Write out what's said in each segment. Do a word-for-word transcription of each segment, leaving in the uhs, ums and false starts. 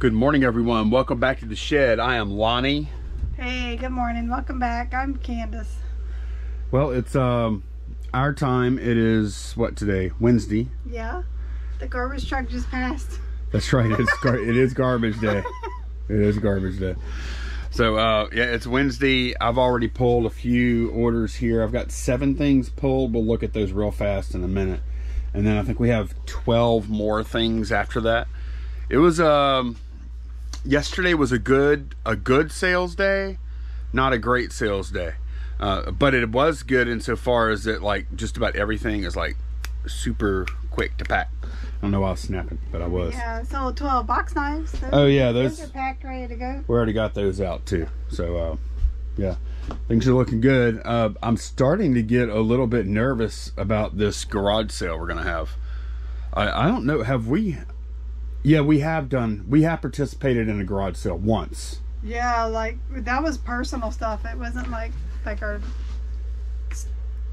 Good morning, everyone. Welcome back to the shed. I am Lonnie. Hey, good morning. Welcome back. I'm Candace. Well, it's um our time. It is what today? Wednesday. Yeah. The garbage truck just passed. That's right. It's gar it is garbage day. It is garbage day. So uh yeah, it's Wednesday. I've already pulled a few orders here. I've got seven things pulled. We'll look at those real fast in a minute. And then I think we have twelve more things after that. It was um yesterday was a good a good sales day, not a great sales day, uh, but it was good insofar as that, like, just about everything is like super quick to pack. I don't know why I was snapping, but I was. Yeah, so twelve box knives. Those, oh yeah, those, those are packed, ready to go. We already got those out too. So uh, yeah, things are looking good. Uh, I'm starting to get a little bit nervous about this garage sale we're gonna have. I, I don't know. Have we? Yeah, we have done. We have participated in a garage sale once. Yeah, like that was personal stuff. It wasn't like like our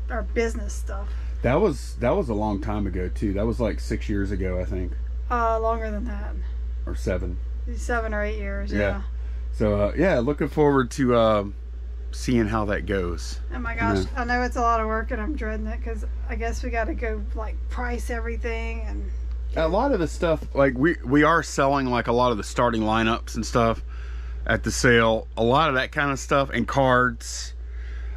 our business stuff. That was that was a long time ago too. That was like six years ago, I think. Uh, longer than that. Or seven. Seven or eight years. Yeah. yeah. So uh, yeah, looking forward to uh, seeing how that goes. Oh my gosh, you know? I know it's a lot of work, and I'm dreading it because I guess we got to go like price everything and. A lot of the stuff, like we we are selling like a lot of the starting lineups and stuff at the sale, a lot of that kind of stuff, and cards.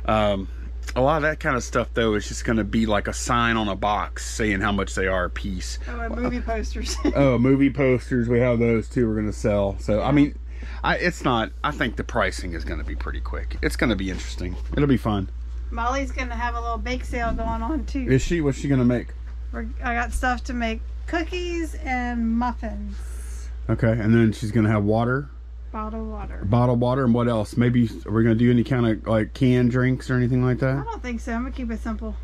Um a lot of that kind of stuff though is just going to be like a sign on a box saying how much they are a piece. Oh, and movie posters. Oh, movie posters, we have those too. We're going to sell. So yeah. I mean, I it's not I think the pricing is going to be pretty quick. It's going to be interesting. It'll be fun. Molly's going to have a little bake sale going on too. Is she? What's she going to make? We're, I got stuff to make. Cookies and muffins. Okay, and then she's gonna have water. Bottled water. Bottled water, and what else? Maybe we're gonna do any kind of like canned drinks or anything like that. I don't think so. I'm gonna keep it simple.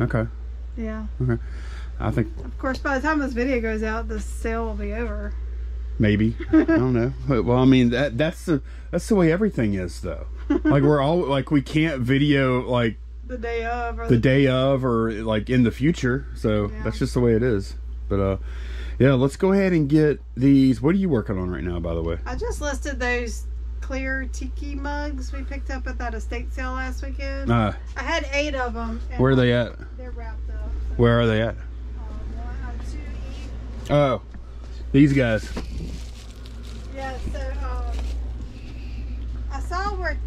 Okay. Yeah. Okay. I think. Of course, by the time this video goes out, the sale will be over. Maybe. I don't know. Well, I mean that that's the that's the way everything is though. Like we're all like we can't video like the day of or the, the day of or like in the future. So yeah. That's just the way it is. But uh, yeah, let's go ahead and get these. What are you working on right now, by the way? I just listed those clear tiki mugs we picked up at that estate sale last weekend. Uh, I had eight of them. Where are they at? They're wrapped up. So where are they at? Uh, one, two, eight. Oh, these guys. Yeah, so um, I saw where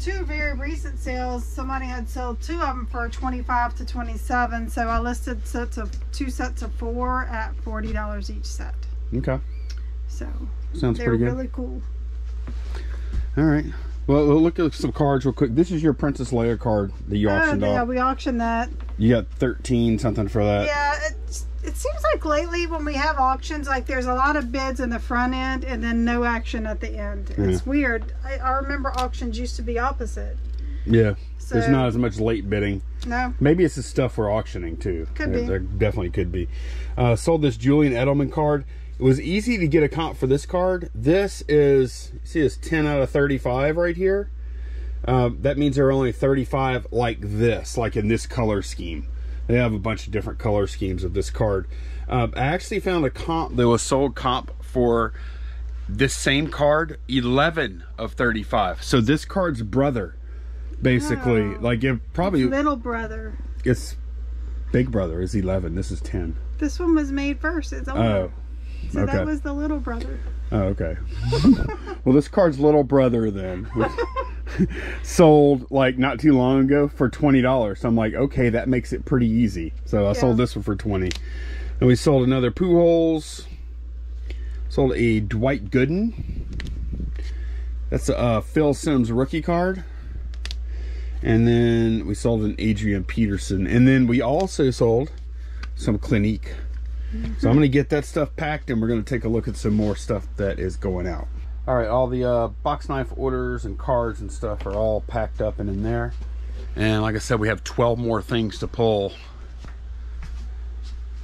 two very recent sales, somebody had sold two of them for twenty-five to twenty-seven, so I listed sets of two sets of four at forty dollars each set. Okay. So sounds pretty good. They're really cool. All right. Well, we'll look at some cards real quick. This is your Princess Leia card that you auctioned off. Oh, yeah, we auctioned that. You got thirteen something for that. Yeah, it's, it seems like lately when we have auctions, like there's a lot of bids in the front end and then no action at the end. Yeah. It's weird. I, I remember auctions used to be opposite. Yeah, so, there's not as much late bidding. No. Maybe it's the stuff we're auctioning too. Could there, be. There definitely could be. Uh, sold this Julian Edelman card. It was easy to get a comp for this card. This is, see, it's ten out of thirty-five right here. Uh, that means there are only thirty-five like this, like in this color scheme. They have a bunch of different color schemes of this card. Um, I actually found a comp that was sold comp for this same card, eleven of thirty-five. So this card's brother, basically. Wow. Like it probably. It's little brother. It's big brother is eleven. This is ten. This one was made first. It's older. Oh. So okay. That was the little brother. Oh, okay. Well, this card's little brother then sold like not too long ago for twenty dollars. So I'm like, okay, that makes it pretty easy. So I yeah. sold this one for twenty dollars. And we sold another Pooholes. Sold a Dwight Gooden. That's a uh, Phil Sims rookie card. And then we sold an Adrian Peterson. And then we also sold some Clinique. So I'm going to get that stuff packed and we're going to take a look at some more stuff that is going out. All right, all the uh, box knife orders and cards and stuff are all packed up and in there. And like I said, we have twelve more things to pull.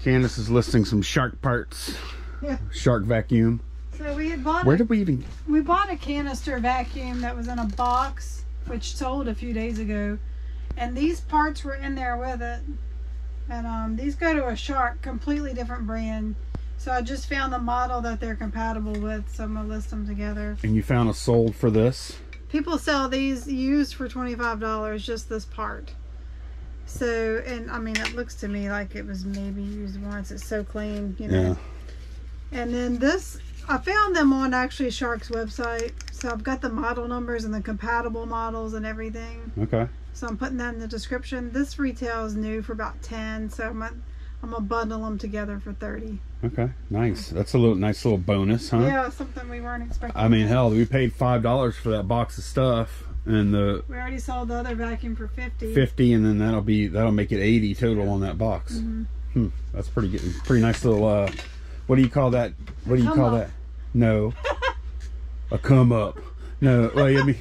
Candace is listing some shark parts. Yeah. Shark vacuum. So we had bought Where a, did we even... We bought a canister vacuum that was in a box, which sold a few days ago. And these parts were in there with it. And um, these go to a Shark, completely different brand. So I just found the model that they're compatible with, so I'm gonna list them together. And you found a sold for this? People sell these used for twenty-five dollars, just this part. So, and I mean, it looks to me like it was maybe used once. It's so clean, you know. Yeah. And then this, I found them on actually Shark's website. So I've got the model numbers and the compatible models and everything. Okay. So I'm putting that in the description. This retails new for about ten, so I'm gonna, I'm gonna bundle them together for thirty. Okay, nice. That's a little nice little bonus, huh? Yeah, something we weren't expecting. I mean, hell, we paid five dollars for that box of stuff, and the we already sold the other vacuum for fifty. Fifty, and then that'll be that'll make it eighty total on that box. Mm-hmm. Hmm, that's pretty good. Pretty nice little. Uh, what do you call that? What do you call that? No, a come up. No, like, I mean.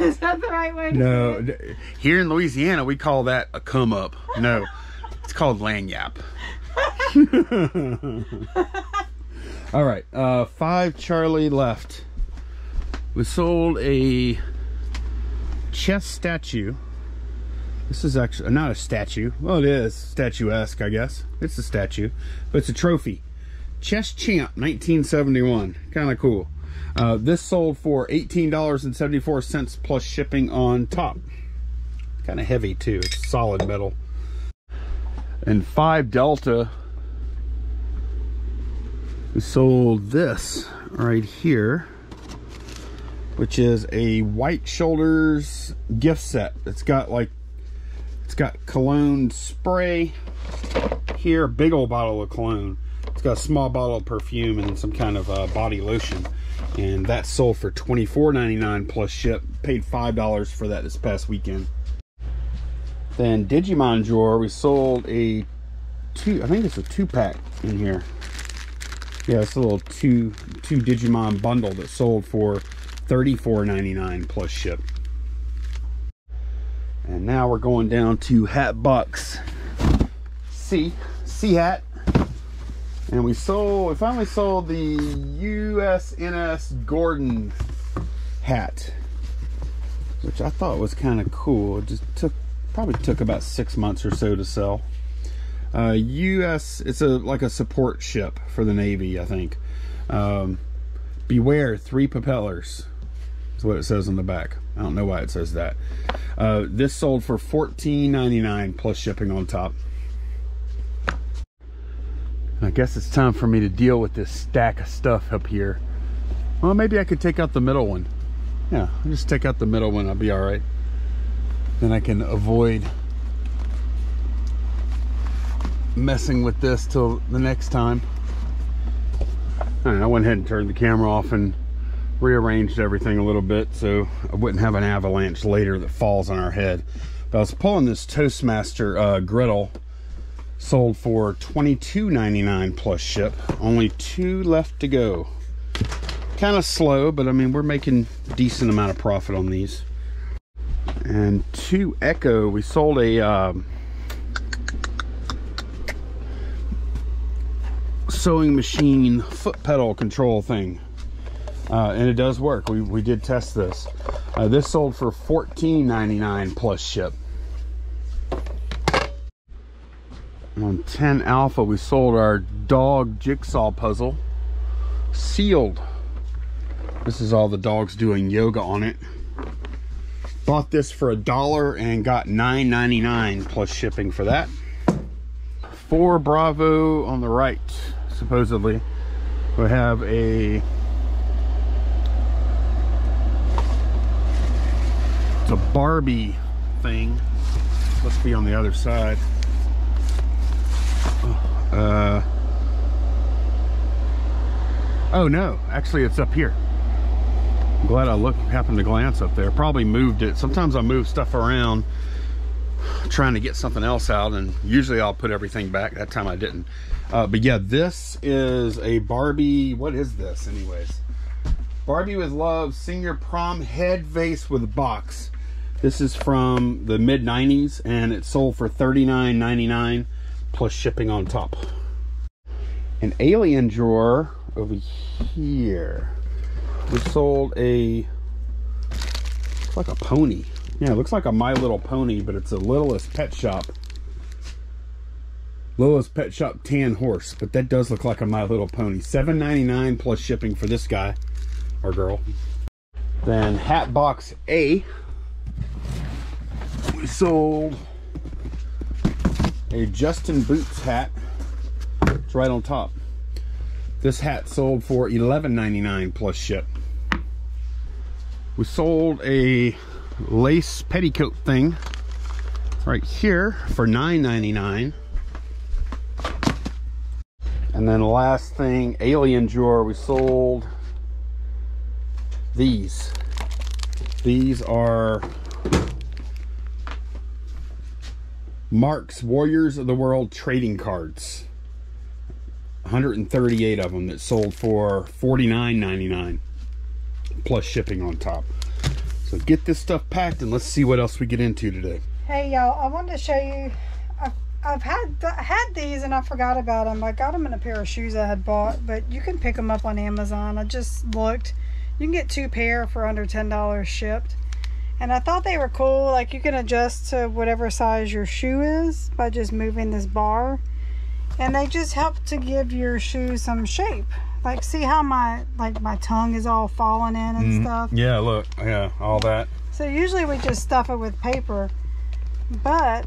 Is that the right way to no. say it? Here in Louisiana, we call that a come up. No, it's called lanyap. All right, uh, five Charlie left. We sold a chess statue. This is actually not a statue. Well, it is statuesque, I guess. It's a statue, but it's a trophy. Chess champ, nineteen seventy-one. Kind of cool. Uh, this sold for eighteen dollars and seventy-four cents plus shipping on top. Kind of heavy too, it's solid metal. And five Delta, we sold this right here, which is a White Shoulders gift set. It's got like, it's got cologne spray here, big old bottle of cologne. It's got a small bottle of perfume and some kind of uh, body lotion. And that sold for twenty-four ninety-nine plus ship. Paid five dollars for that this past weekend. Then Digimon drawer, we sold a two, I think it's a two pack in here. Yeah, it's a little two, two Digimon bundle that sold for thirty-four ninety-nine plus ship. And now we're going down to hat box C, C hat. And we sold, we finally sold the U S N S Gordon hat, which I thought was kind of cool. It just took, probably took about six months or so to sell. Uh, U S, it's a like a support ship for the Navy, I think. Um, beware, three propellers is what it says on the back. I don't know why it says that. Uh, this sold for fourteen ninety-nine plus shipping on top. I guess it's time for me to deal with this stack of stuff up here. Well, maybe I could take out the middle one. Yeah, I'll just take out the middle one. I'll be all right. Then I can avoid messing with this till the next time. All right, I went ahead and turned the camera off and rearranged everything a little bit so I wouldn't have an avalanche later that falls on our head. But I was pulling this Toastmaster uh, griddle. Sold for twenty-two ninety-nine plus ship. Only two left to go. Kind of slow, but I mean, we're making a decent amount of profit on these. And two Echo, we sold a um, sewing machine foot pedal control thing. Uh, and it does work. We, we did test this. Uh, this sold for fourteen ninety-nine plus ship. On ten Alpha, we sold our dog jigsaw puzzle sealed. This is all the dogs doing yoga on it. Bought this for a dollar and got nine ninety-nine plus shipping for that. Four Bravo on the right, supposedly. We have a, it's a Barbie thing. Let's be on the other side. Uh, oh no, actually it's up here. I'm glad I looked, happened to glance up there. Probably moved it. Sometimes I move stuff around trying to get something else out, and usually I'll put everything back. That time I didn't. Uh, but yeah, this is a Barbie. What is this anyways? Barbie with Love Senior Prom Head Vase with Box. This is from the mid nineties and it sold for thirty-nine ninety-nine. Plus shipping on top. An alien drawer over here. We sold a, it's like a pony. Yeah, it looks like a My Little Pony, but it's a Littlest Pet Shop. Littlest Pet Shop tan horse, but that does look like a My Little Pony. seven ninety-nine plus shipping for this guy or girl. Then hat box A, we sold a Justin Boots hat. It's right on top. This hat sold for eleven ninety-nine plus ship. We sold a lace petticoat thing right here for nine ninety-nine. And then the last thing, alien drawer, we sold these. These are Mark's Warriors of the World trading cards. one hundred thirty-eight of them that sold for forty-nine ninety-nine plus shipping on top. So get this stuff packed and let's see what else we get into today. Hey y'all, I wanted to show you, I've, I've had th had these and I forgot about them. I got them in a pair of shoes I had bought, but you can pick them up on Amazon. I just looked. You can get two pair for under ten dollars shipped. And I thought they were cool. Like, you can adjust to whatever size your shoe is by just moving this bar. And they just help to give your shoe some shape. Like, see how my like my tongue is all falling in and mm-hmm. stuff? Yeah, look. Yeah, all that. So usually we just stuff it with paper. But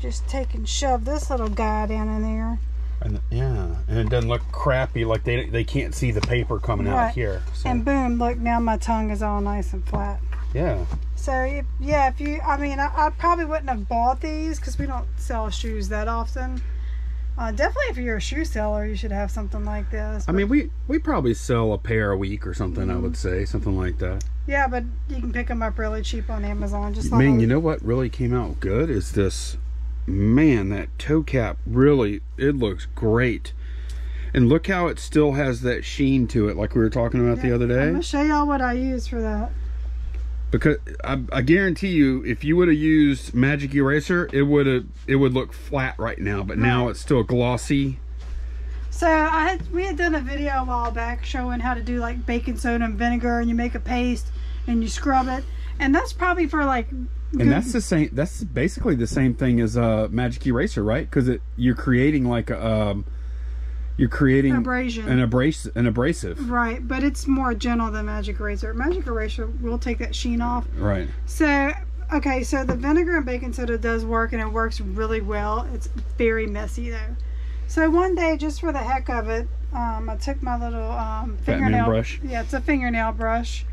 just take and shove this little guide in, in there. And yeah, and it doesn't look crappy. Like, they, they can't see the paper coming right. out here. So. And boom, look, now my tongue is all nice and flat. Yeah. So, if, yeah, if you, I mean, I, I probably wouldn't have bought these because we don't sell shoes that often. Uh, definitely if you're a shoe seller, you should have something like this. I mean, we, we probably sell a pair a week or something, mm-hmm. I would say. Something like that. Yeah, but you can pick them up really cheap on Amazon. Just like Man, you know what really came out good is this. Man, that toe cap really, it looks great. And look how it still has that sheen to it like we were talking about yeah, the other day. I'm going to show y'all what I use for that. Because I, I guarantee you, if you would have used Magic Eraser, it would have it would look flat right now. But right. now it's still glossy. So I had, we had done a video a while back showing how to do like baking soda and vinegar, and you make a paste and you scrub it, and that's probably for like. Good. And that's the same. That's basically the same thing as a uh, Magic Eraser, right? Because it you're creating like a. Um, You're creating abrasion. An, abras an abrasive. Right, but it's more gentle than Magic Eraser. Magic Eraser will take that sheen off. Right. So, okay, so the vinegar and baking soda does work, and it works really well. It's very messy, though. So one day, just for the heck of it, um, I took my little um, fingernail Batman brush. Yeah, it's a fingernail brush.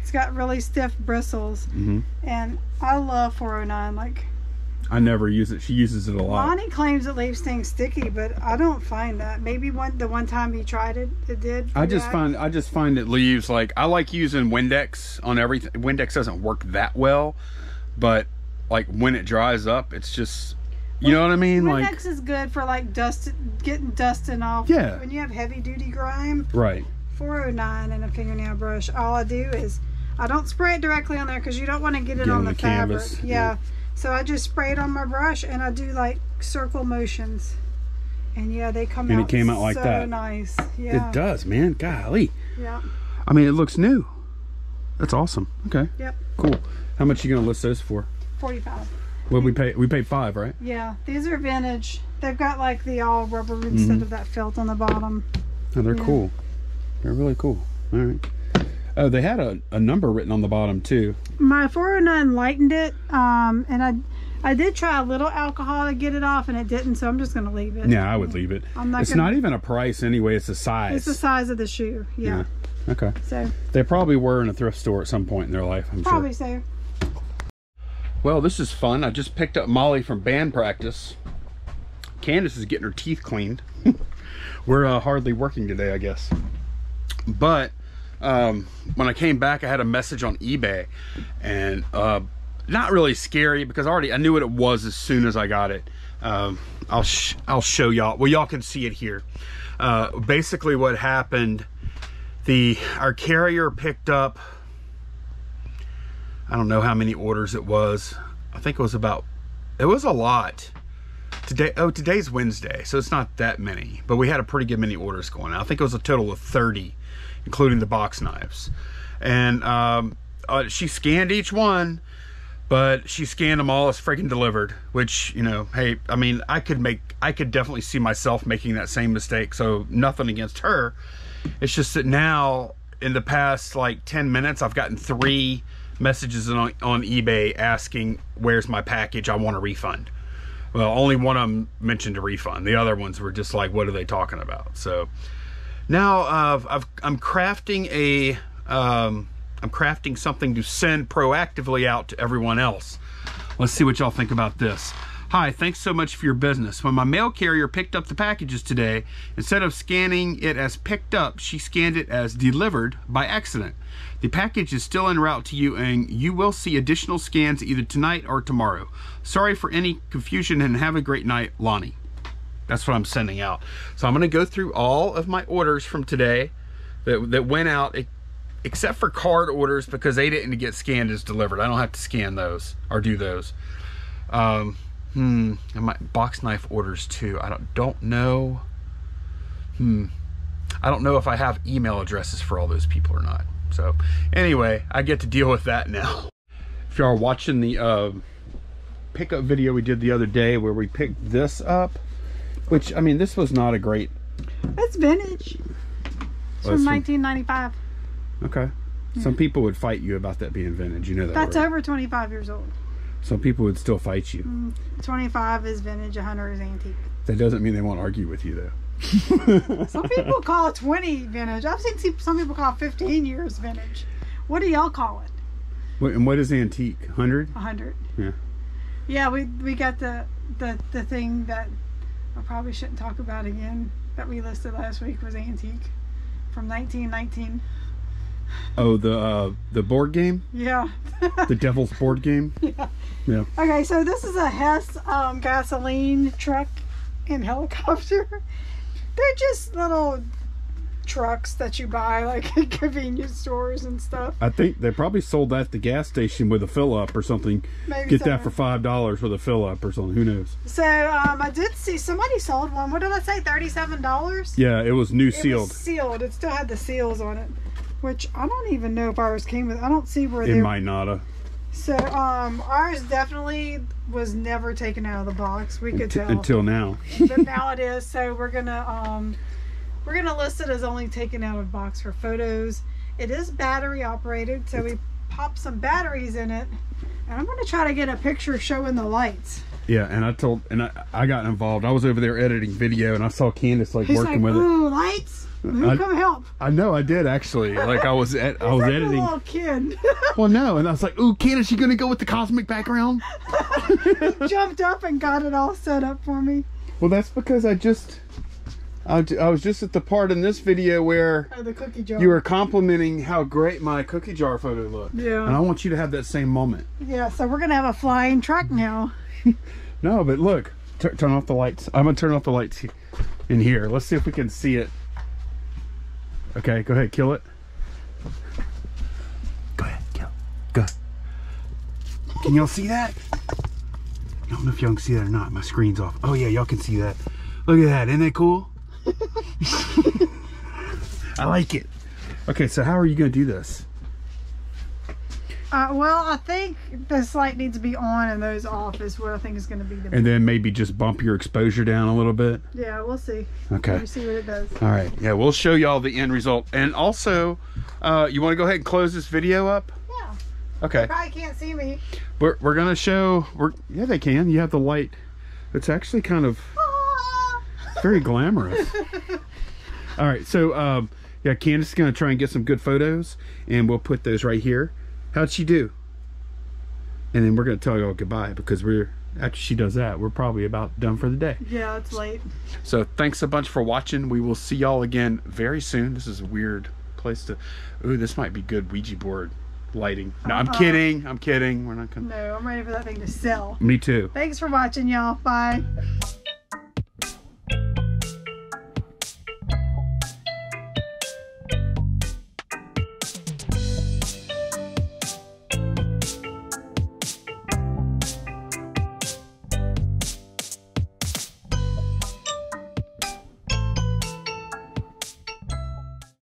It's got really stiff bristles, mm-hmm. and I love four oh nine, like... I never use it. She uses it a lot. Lonnie claims it leaves things sticky, but I don't find that. Maybe one the one time he tried it, it did. I just that. find I just find it leaves like I like using Windex on everything. Windex doesn't work that well, but like when it dries up, it's just you well, know what I mean. Windex like, is good for like dust getting dusting off. Yeah. When you have heavy duty grime. Right. four oh nine and a fingernail brush. All I do is I don't spray it directly on there because you don't want to get it get on, on the, the fabric. Canvas. Yeah. yeah. So I just spray it on my brush and I do like circle motions. And yeah, they come and out, it came out like so that. nice. Yeah. It does, man. Golly. Yeah. I mean, it looks new. That's awesome. Okay. Yep. Cool. How much are you going to list those for? forty-five. Well, we pay we paid five, right? Yeah. These are vintage. They've got like the all rubber mm-hmm. instead of that felt on the bottom. Oh, they're yeah. cool. They're really cool. All right. Oh, they had a, a number written on the bottom too. My four oh nine lightened it, um, and I I did try a little alcohol to get it off, and it didn't, so I'm just going to leave it. Yeah, I would leave it. I'm not it's gonna, not even a price anyway, it's the size. It's the size of the shoe, yeah. yeah. Okay. So they probably were in a thrift store at some point in their life, I'm probably sure. Probably so. Well, this is fun. I just picked up Molly from band practice. Candace is getting her teeth cleaned. We're uh, hardly working today, I guess. But... Um, when I came back, I had a message on eBay, and uh, not really scary because I already I knew what it was as soon as I got it. Um, I'll sh I'll show y'all. Well, y'all can see it here. Uh, basically, what happened? The our carrier picked up. I don't know how many orders it was. I think it was about. It was a lot. Today, oh, today's Wednesday, so it's not that many. But we had a pretty good many orders going on. I think it was a total of thirty. Including the box knives. And um, uh, she scanned each one, But she scanned them all as freaking delivered, which, you know, hey, I mean, I could make, I could definitely see myself making that same mistake. So nothing against her. It's just that now in the past like ten minutes, I've gotten three messages on, on eBay asking, where's my package? I want a refund. Well, only one of them mentioned a refund. The other ones were just like, what are they talking about? So now uh, I've, I'm crafting a, um, I'm crafting something to send proactively out to everyone else. Let's see what y'all think about this. Hi, thanks so much for your business. When my mail carrier picked up the packages today, instead of scanning it as picked up, she scanned it as delivered by accident. The package is still en route to you and you will see additional scans either tonight or tomorrow. Sorry for any confusion and have a great night, Lonnie. That's what I'm sending out. So I'm gonna go through all of my orders from today that, that went out. It, except for card orders, because they didn't get scanned as delivered. I don't have to scan those or do those. Um, hmm, I might box knife orders too. I don't, don't know. Hmm, I don't know if I have email addresses for all those people or not. So anyway, I get to deal with that now. If you are watching the uh, pickup video we did the other day where we picked this up, which, I mean, this was not a great... That's vintage. It's well, from nineteen ninety-five. Okay. Yeah. Some people would fight you about that being vintage. You know that. That's right? Over twenty-five years old. Some people would still fight you. Mm, twenty-five is vintage, one hundred is antique. That doesn't mean they won't argue with you, though. Some people call it twenty vintage. I've seen some people call it fifteen years vintage. What do y'all call it? Wait, and what is antique? one hundred? one hundred. Yeah. Yeah, we we got the, the, the thing that I probably shouldn't talk about again that we listed last week was antique from nineteen nineteen. Oh, the uh, the board game? Yeah. The Devil's board game? Yeah. Yeah. Okay, so this is a Hess um, gasoline truck and helicopter. They're just little trucks that you buy like at convenience stores and stuff. I think they probably sold that at the gas station with a fill-up or something. Maybe Get somewhere. that for five dollars with a fill-up or something. Who knows? So um, I did see somebody sold one. What did I say? thirty-seven dollars? Yeah, it was new sealed. It was sealed. It still had the seals on it. Which I don't even know if ours came with. I don't see where they. It might not have. So um, ours definitely was never taken out of the box. We could tell until now. But now it is. So we're gonna um, we're gonna list it as only taken out of box for photos. It is battery operated, so we popped some batteries in it, and I'm gonna try to get a picture showing the lights. Yeah, and I told and I, I got involved. I was over there editing video, and I saw Candace like He's working like, with Ooh, it. Lights. Who I, come help? I know I did actually. Like I was at, I was like editing. A little kid. Well, no, and I was like, "Ooh, Ken, is she gonna go with the cosmic background?" He jumped up and got it all set up for me. Well, that's because I just, I, I was just at the part in this video where oh, the cookie jar. You were complimenting how great my cookie jar photo looked. Yeah. And I want you to have that same moment. Yeah. So we're gonna have a flying truck now. No, but look, Tur turn off the lights. I'm gonna turn off the lights in here. Let's see if we can see it. Okay, go ahead, kill it. Go ahead, kill it. Go. Can y'all see that? I don't know if y'all can see that or not. My screen's off. Oh, yeah, y'all can see that. Look at that. Isn't that cool? I like it. Okay, so how are you going to do this? Uh, well, I think this light needs to be on and those off is what I think is going to be the. And then maybe just bump your exposure down a little bit. Yeah, we'll see. Okay. We'll see what it does. All right. Yeah, we'll show y'all the end result. And also, uh, you want to go ahead and close this video up? Yeah. Okay. They probably can't see me. We're we're gonna show. We're yeah, they can. You have the light. It's actually kind of ah! very glamorous. All right. So um, yeah, Candace is gonna try and get some good photos, and we'll put those right here. How'd she do? And then we're going to tell y'all goodbye because we're, after she does that, we're probably about done for the day. Yeah, it's late. So thanks a bunch for watching. We will see y'all again very soon. This is a weird place to, ooh, this might be good Ouija board lighting. No, I'm uh, kidding. I'm kidding. We're not going to. No, I'm ready for that thing to sell. Me too. Thanks for watching, y'all. Bye.